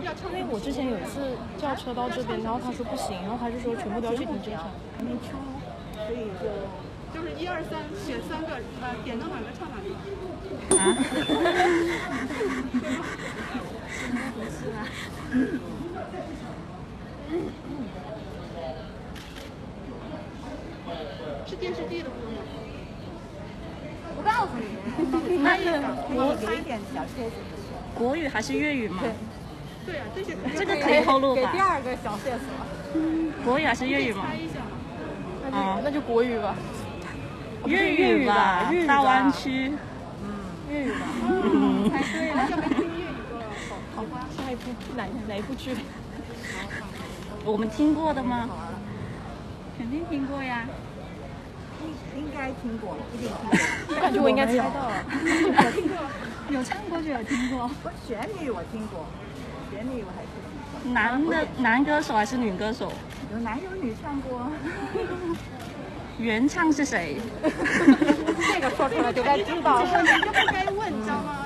因为我之前有一次叫车到这边，然后他说不行，然后他就说全部都要去停车场，没出，所以就是1、2、3选3个，点到哪个唱哪个。啊？是吧？是电视剧的歌吗？我告诉你，那我给一点小贴士。国语还是粤语吗？对啊，这个可以透露吧？给第二个小线索。国语还是粤语吗？啊，那就国语吧。粤语吧，大湾区。粤语吧。猜对了。要没听粤语歌，好吧？下一部哪一部剧？我们听过的吗？肯定听过呀。应该听过，一定听过。我感觉我应该猜到了。我听过，有唱过就有听过。旋律我听过，旋律我还是听过。男歌手还是女歌手？有男有女唱过。原唱是谁？这个说出来就该知道了，你就不该问，知道吗？